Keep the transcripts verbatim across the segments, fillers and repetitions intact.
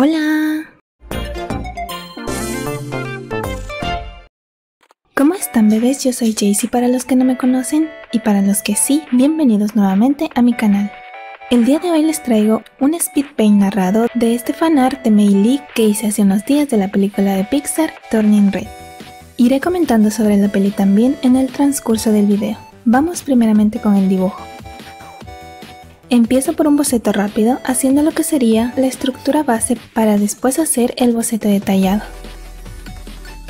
Hola. ¿Cómo están, bebés? Yo soy Jaycee para los que no me conocen, y para los que sí, bienvenidos nuevamente a mi canal. El día de hoy les traigo un speedpaint narrado de este fanart de Mei Lee que hice hace unos días de la película de Pixar, Turning Red. Iré comentando sobre la peli también en el transcurso del video. Vamos primeramente con el dibujo. Empiezo por un boceto rápido, haciendo lo que sería la estructura base para después hacer el boceto detallado.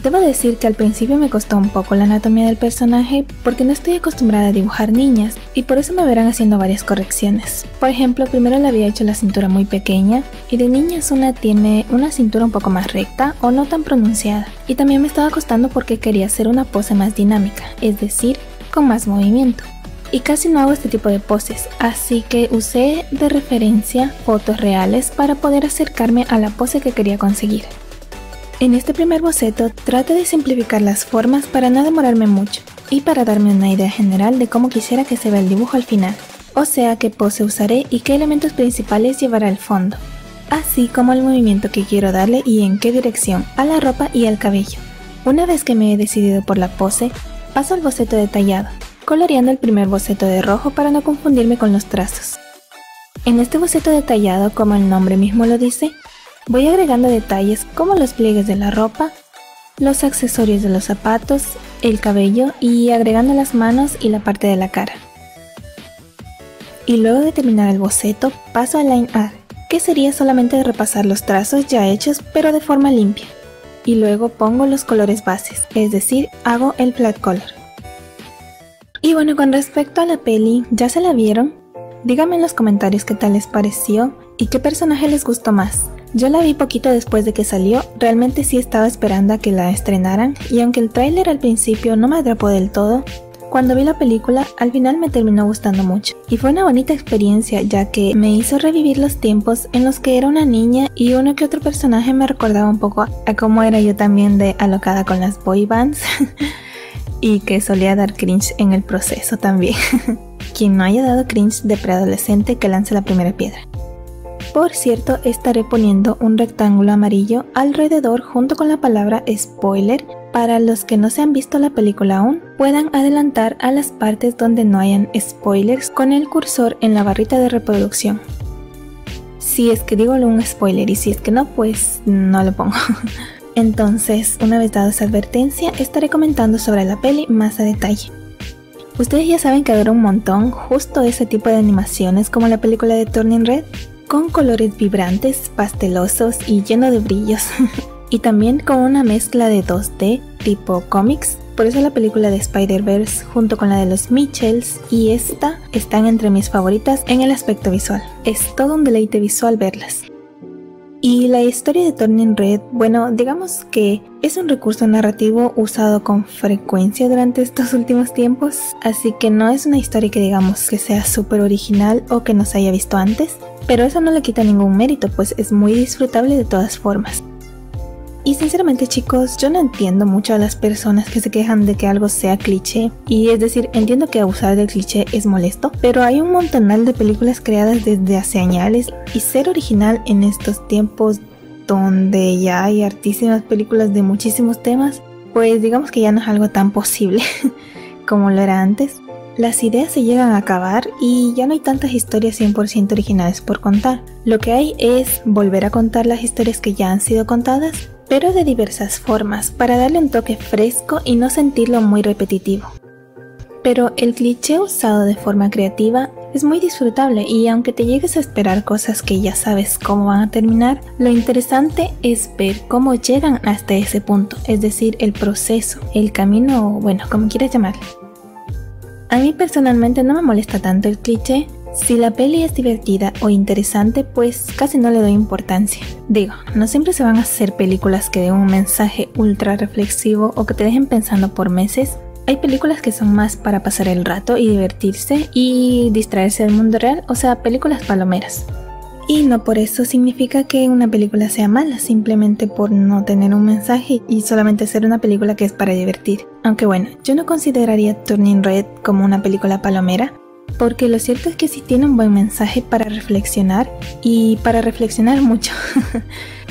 Debo decir que al principio me costó un poco la anatomía del personaje porque no estoy acostumbrada a dibujar niñas y por eso me verán haciendo varias correcciones. Por ejemplo, primero le había hecho la cintura muy pequeña y de niñas una tiene una cintura un poco más recta o no tan pronunciada. Y también me estaba costando porque quería hacer una pose más dinámica, es decir, con más movimiento. Y casi no hago este tipo de poses, así que usé de referencia fotos reales para poder acercarme a la pose que quería conseguir. En este primer boceto trato de simplificar las formas para no demorarme mucho y para darme una idea general de cómo quisiera que se vea el dibujo al final, o sea qué pose usaré y qué elementos principales llevará al fondo, así como el movimiento que quiero darle y en qué dirección, a la ropa y al cabello. Una vez que me he decidido por la pose, paso al boceto detallado, coloreando el primer boceto de rojo para no confundirme con los trazos. En este boceto detallado, como el nombre mismo lo dice, voy agregando detalles como los pliegues de la ropa, los accesorios de los zapatos, el cabello y agregando las manos y la parte de la cara. Y luego de terminar el boceto, paso al line art, que sería solamente repasar los trazos ya hechos pero de forma limpia. Y luego pongo los colores bases, es decir, hago el flat color. Y bueno, con respecto a la peli, ¿ya se la vieron? Díganme en los comentarios qué tal les pareció y qué personaje les gustó más. Yo la vi poquito después de que salió, realmente sí estaba esperando a que la estrenaran y aunque el tráiler al principio no me atrapó del todo, cuando vi la película al final me terminó gustando mucho. Y fue una bonita experiencia ya que me hizo revivir los tiempos en los que era una niña y uno que otro personaje me recordaba un poco a cómo era yo también de alocada con las boy bands. Y que solía dar cringe en el proceso también. Quien no haya dado cringe de preadolescente que lance la primera piedra. Por cierto, estaré poniendo un rectángulo amarillo alrededor junto con la palabra spoiler para los que no se han visto la película aún puedan adelantar a las partes donde no hayan spoilers con el cursor en la barrita de reproducción. Si es que digo un spoiler y si es que no, pues no lo pongo. Entonces, una vez dada esa advertencia, estaré comentando sobre la peli más a detalle. Ustedes ya saben que adoro un montón justo ese tipo de animaciones como la película de Turning Red, con colores vibrantes, pastelosos y lleno de brillos. Y también con una mezcla de dos D tipo cómics, por eso la película de Spider-Verse junto con la de los Mitchells y esta están entre mis favoritas en el aspecto visual. Es todo un deleite visual verlas. Y la historia de Turning Red, bueno, digamos que es un recurso narrativo usado con frecuencia durante estos últimos tiempos, así que no es una historia que digamos que sea súper original o que no se haya visto antes, pero eso no le quita ningún mérito, pues es muy disfrutable de todas formas. Y sinceramente chicos, yo no entiendo mucho a las personas que se quejan de que algo sea cliché, y es decir, entiendo que abusar del cliché es molesto, pero hay un montonal de películas creadas desde hace años y ser original en estos tiempos donde ya hay hartísimas películas de muchísimos temas, pues digamos que ya no es algo tan posible como lo era antes. Las ideas se llegan a acabar y ya no hay tantas historias cien por ciento originales por contar. Lo que hay es volver a contar las historias que ya han sido contadas, pero de diversas formas, para darle un toque fresco y no sentirlo muy repetitivo. Pero el cliché usado de forma creativa es muy disfrutable y aunque te llegues a esperar cosas que ya sabes cómo van a terminar, lo interesante es ver cómo llegan hasta ese punto, es decir, el proceso, el camino o bueno, como quieras llamarlo. A mí personalmente no me molesta tanto el cliché. Si la peli es divertida o interesante, pues casi no le doy importancia. Digo, no siempre se van a hacer películas que den un mensaje ultra reflexivo o que te dejen pensando por meses. Hay películas que son más para pasar el rato y divertirse y distraerse del mundo real, o sea, películas palomeras. Y no por eso significa que una película sea mala, simplemente por no tener un mensaje y solamente ser una película que es para divertir. Aunque bueno, yo no consideraría Turning Red como una película palomera, porque lo cierto es que sí tiene un buen mensaje para reflexionar y para reflexionar mucho,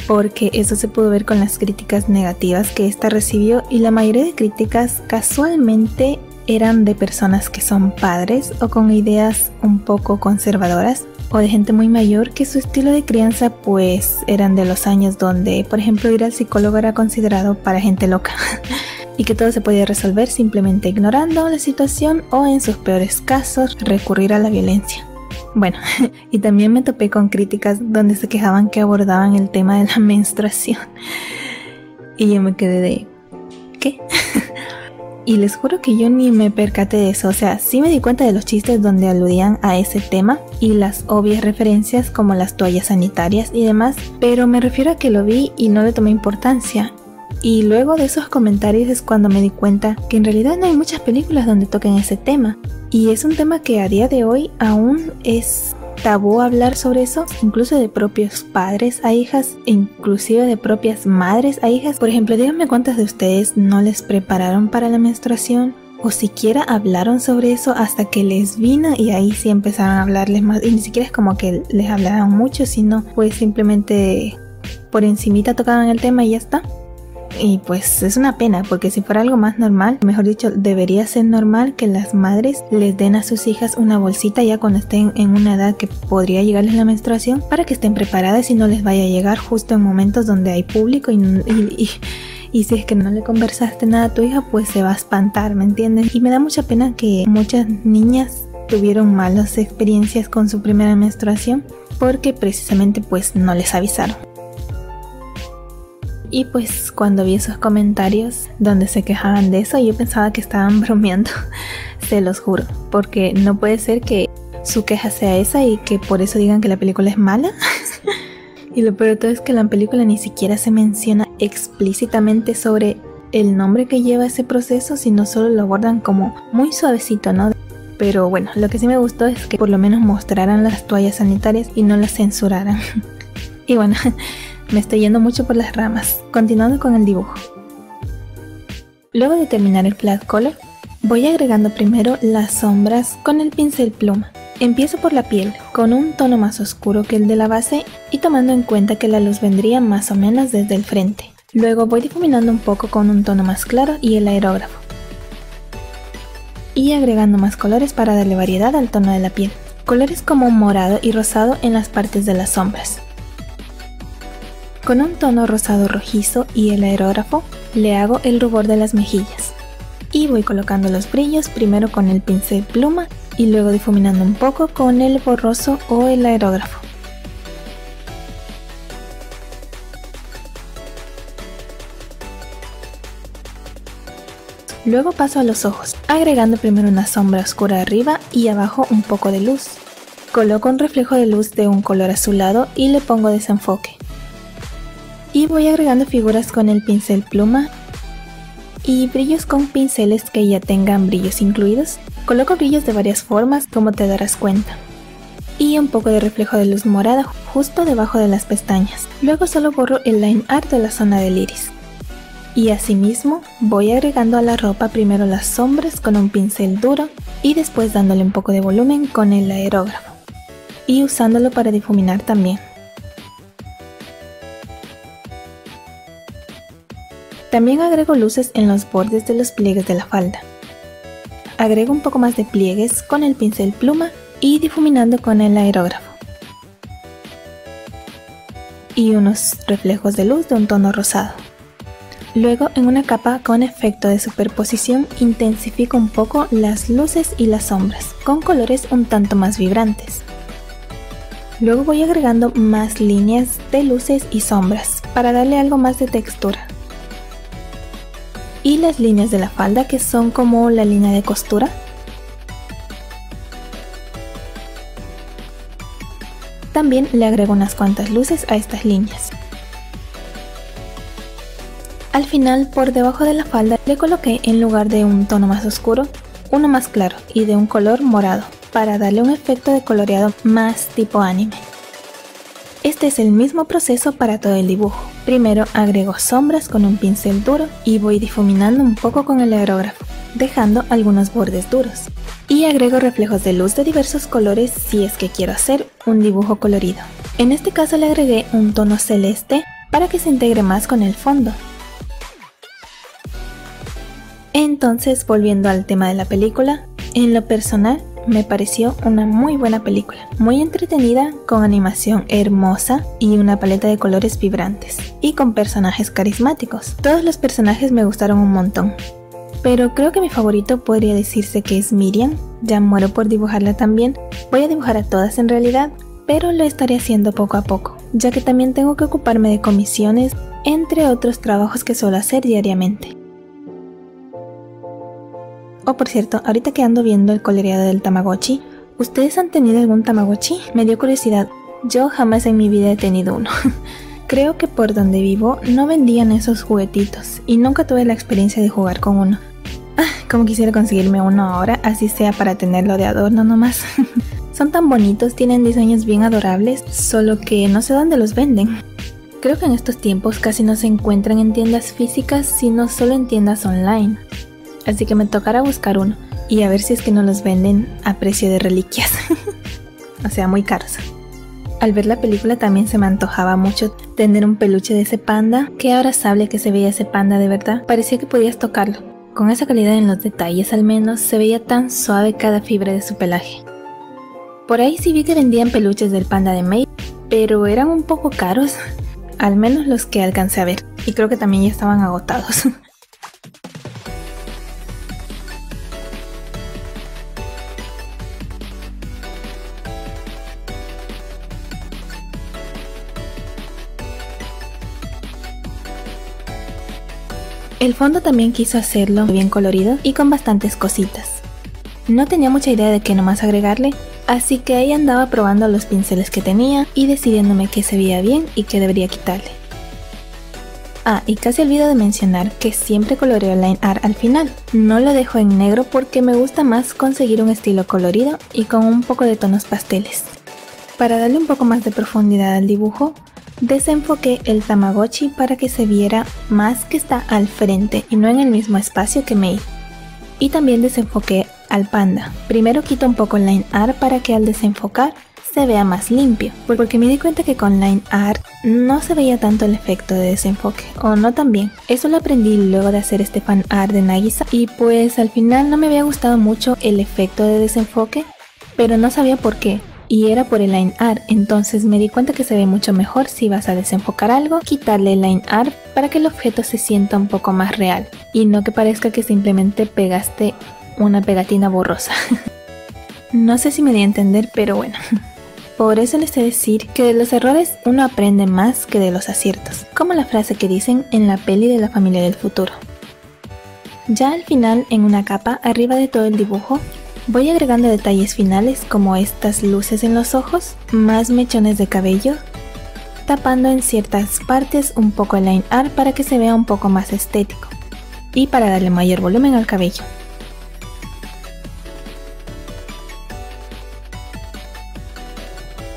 porque eso se pudo ver con las críticas negativas que esta recibió, y la mayoría de críticas casualmente eran de personas que son padres o con ideas un poco conservadoras, o de gente muy mayor que su estilo de crianza pues eran de los años donde, por ejemplo, ir al psicólogo era considerado para gente loca y que todo se podía resolver simplemente ignorando la situación o, en sus peores casos, recurrir a la violencia. Bueno, y también me topé con críticas donde se quejaban que abordaban el tema de la menstruación y yo me quedé de ¿qué? Y les juro que yo ni me percaté de eso, o sea, sí me di cuenta de los chistes donde aludían a ese tema y las obvias referencias como las toallas sanitarias y demás, pero me refiero a que lo vi y no le tomé importancia. Y luego de esos comentarios es cuando me di cuenta que en realidad no hay muchas películas donde toquen ese tema. Y es un tema que a día de hoy aún es tabú hablar sobre eso, incluso de propios padres a hijas, inclusive de propias madres a hijas. Por ejemplo, díganme cuántas de ustedes no les prepararon para la menstruación o siquiera hablaron sobre eso hasta que les vino, y ahí sí empezaron a hablarles más, y ni siquiera es como que les hablaran mucho, sino pues simplemente por encimita tocaban el tema y ya está. Y pues es una pena, porque si fuera algo más normal, mejor dicho, debería ser normal que las madres les den a sus hijas una bolsita ya cuando estén en una edad que podría llegarles la menstruación, para que estén preparadas y no les vaya a llegar justo en momentos donde hay público y, y, y, y si es que no le conversaste nada a tu hija, pues se va a espantar, ¿me entiendes? Y me da mucha pena que muchas niñas tuvieron malas experiencias con su primera menstruación porque precisamente pues no les avisaron. Y pues cuando vi esos comentarios donde se quejaban de eso, yo pensaba que estaban bromeando, se los juro, porque no puede ser que su queja sea esa y que por eso digan que la película es mala. Y lo peor de todo es que la película ni siquiera se menciona explícitamente sobre el nombre que lleva ese proceso, sino solo lo abordan como muy suavecito, ¿no? Pero bueno, lo que sí me gustó es que por lo menos mostraran las toallas sanitarias y no las censuraran. Y bueno... me estoy yendo mucho por las ramas, continuando con el dibujo. Luego de terminar el flat color, voy agregando primero las sombras con el pincel pluma. Empiezo por la piel, con un tono más oscuro que el de la base y tomando en cuenta que la luz vendría más o menos desde el frente. Luego voy difuminando un poco con un tono más claro y el aerógrafo. Y agregando más colores para darle variedad al tono de la piel. Colores como morado y rosado en las partes de las sombras. Con un tono rosado rojizo y el aerógrafo le hago el rubor de las mejillas. Y voy colocando los brillos primero con el pincel pluma y luego difuminando un poco con el borroso o el aerógrafo. Luego paso a los ojos, agregando primero una sombra oscura arriba y abajo un poco de luz. Coloco un reflejo de luz de un color azulado y le pongo desenfoque. Y voy agregando figuras con el pincel pluma y brillos con pinceles que ya tengan brillos incluidos. Coloco brillos de varias formas, como te darás cuenta. Y un poco de reflejo de luz morada justo debajo de las pestañas. Luego solo borro el line art de la zona del iris. Y asimismo voy agregando a la ropa primero las sombras con un pincel duro y después dándole un poco de volumen con el aerógrafo. Y usándolo para difuminar también. También agrego luces en los bordes de los pliegues de la falda. Agrego un poco más de pliegues con el pincel pluma y difuminando con el aerógrafo. Y unos reflejos de luz de un tono rosado. Luego, en una capa con efecto de superposición, intensifico un poco las luces y las sombras, con colores un tanto más vibrantes. Luego voy agregando más líneas de luces y sombras, para darle algo más de textura. Y las líneas de la falda, que son como la línea de costura. También le agrego unas cuantas luces a estas líneas. Al final, por debajo de la falda, le coloqué, en lugar de un tono más oscuro, uno más claro y de un color morado, para darle un efecto de coloreado más tipo anime. Este es el mismo proceso para todo el dibujo. Primero agrego sombras con un pincel duro y voy difuminando un poco con el aerógrafo, dejando algunos bordes duros. y agrego reflejos de luz de diversos colores si es que quiero hacer un dibujo colorido. En este caso le agregué un tono celeste para que se integre más con el fondo. Entonces, volviendo al tema de la película, en lo personal me pareció una muy buena película, muy entretenida, con animación hermosa y una paleta de colores vibrantes, y con personajes carismáticos. Todos los personajes me gustaron un montón, pero creo que mi favorito podría decirse que es Miriam. Ya muero por dibujarla también. Voy a dibujar a todas en realidad, pero lo estaré haciendo poco a poco, ya que también tengo que ocuparme de comisiones, entre otros trabajos que suelo hacer diariamente. Oh, por cierto, ahorita que ando viendo el coloreado del Tamagotchi, ¿ustedes han tenido algún Tamagotchi? Me dio curiosidad, yo jamás en mi vida he tenido uno. Creo que por donde vivo no vendían esos juguetitos y nunca tuve la experiencia de jugar con uno. Ah, como quisiera conseguirme uno ahora, así sea para tenerlo de adorno nomás. Son tan bonitos, tienen diseños bien adorables, solo que no sé dónde los venden. Creo que en estos tiempos casi no se encuentran en tiendas físicas, sino solo en tiendas online. Así que me tocará buscar uno y a ver si es que no los venden a precio de reliquias. O sea, muy caros. Al ver la película también se me antojaba mucho tener un peluche de ese panda. Qué abrazable que se veía ese panda, de verdad. Parecía que podías tocarlo. Con esa calidad en los detalles al menos, se veía tan suave cada fibra de su pelaje. Por ahí sí vi que vendían peluches del panda de Mei, pero eran un poco caros. Al menos los que alcancé a ver. Y creo que también ya estaban agotados. El fondo también quiso hacerlo bien colorido y con bastantes cositas. No tenía mucha idea de qué nomás agregarle, así que ahí andaba probando los pinceles que tenía y decidiéndome qué se veía bien y qué debería quitarle. Ah, y casi olvido de mencionar que siempre coloreo el line art al final. No lo dejo en negro porque me gusta más conseguir un estilo colorido y con un poco de tonos pasteles. Para darle un poco más de profundidad al dibujo, desenfoqué el Tamagotchi para que se viera más que está al frente y no en el mismo espacio que Mei. Y también desenfoqué al panda. Primero quito un poco el line art para que al desenfocar se vea más limpio, porque me di cuenta que con line art no se veía tanto el efecto de desenfoque, o no tan bien. Eso lo aprendí luego de hacer este fan art de Nagisa y pues al final no me había gustado mucho el efecto de desenfoque, pero no sabía por qué. Y era por el line art, entonces me di cuenta que se ve mucho mejor si vas a desenfocar algo, quitarle el line art para que el objeto se sienta un poco más real y no que parezca que simplemente pegaste una pegatina borrosa. No sé si me di a entender, pero bueno. Por eso les he de decir que de los errores uno aprende más que de los aciertos, como la frase que dicen en la peli de La Familia del Futuro. Ya al final, en una capa arriba de todo el dibujo, voy agregando detalles finales como estas luces en los ojos, más mechones de cabello, tapando en ciertas partes un poco el line art para que se vea un poco más estético y para darle mayor volumen al cabello.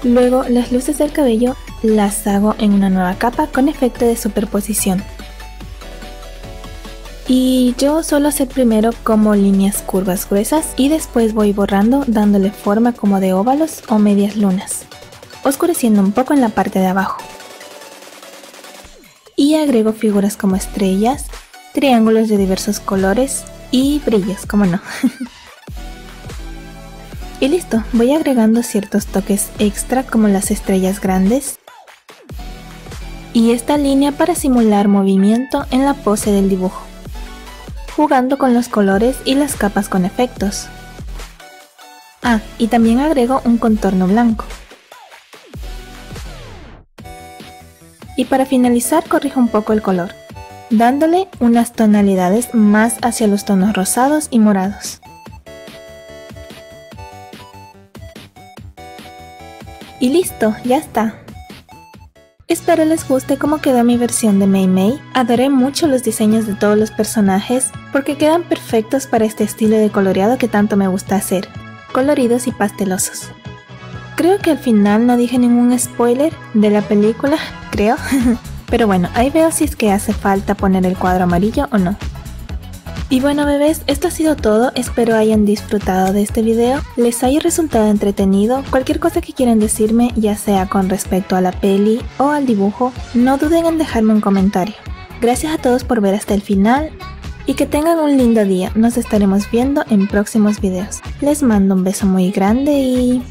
Luego las luces del cabello las hago en una nueva capa con efecto de superposición. Y yo suelo hacer primero como líneas curvas gruesas y después voy borrando dándole forma como de óvalos o medias lunas, oscureciendo un poco en la parte de abajo. Y agrego figuras como estrellas, triángulos de diversos colores y brillos, como no. Y listo, voy agregando ciertos toques extra como las estrellas grandes y esta línea para simular movimiento en la pose del dibujo, jugando con los colores y las capas con efectos. Ah, y también agrego un contorno blanco. Y para finalizar corrijo un poco el color, dándole unas tonalidades más hacia los tonos rosados y morados. Y listo, ya está. Espero les guste cómo quedó mi versión de Mei Mei. Adoré mucho los diseños de todos los personajes porque quedan perfectos para este estilo de coloreado que tanto me gusta hacer, coloridos y pastelosos. Creo que al final no dije ningún spoiler de la película, creo. Pero bueno, ahí veo si es que hace falta poner el cuadro amarillo o no. Y bueno bebés, esto ha sido todo, espero hayan disfrutado de este video, les haya resultado entretenido. Cualquier cosa que quieran decirme, ya sea con respecto a la peli o al dibujo, no duden en dejarme un comentario. Gracias a todos por ver hasta el final y que tengan un lindo día, nos estaremos viendo en próximos videos. Les mando un beso muy grande y...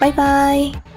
bye bye.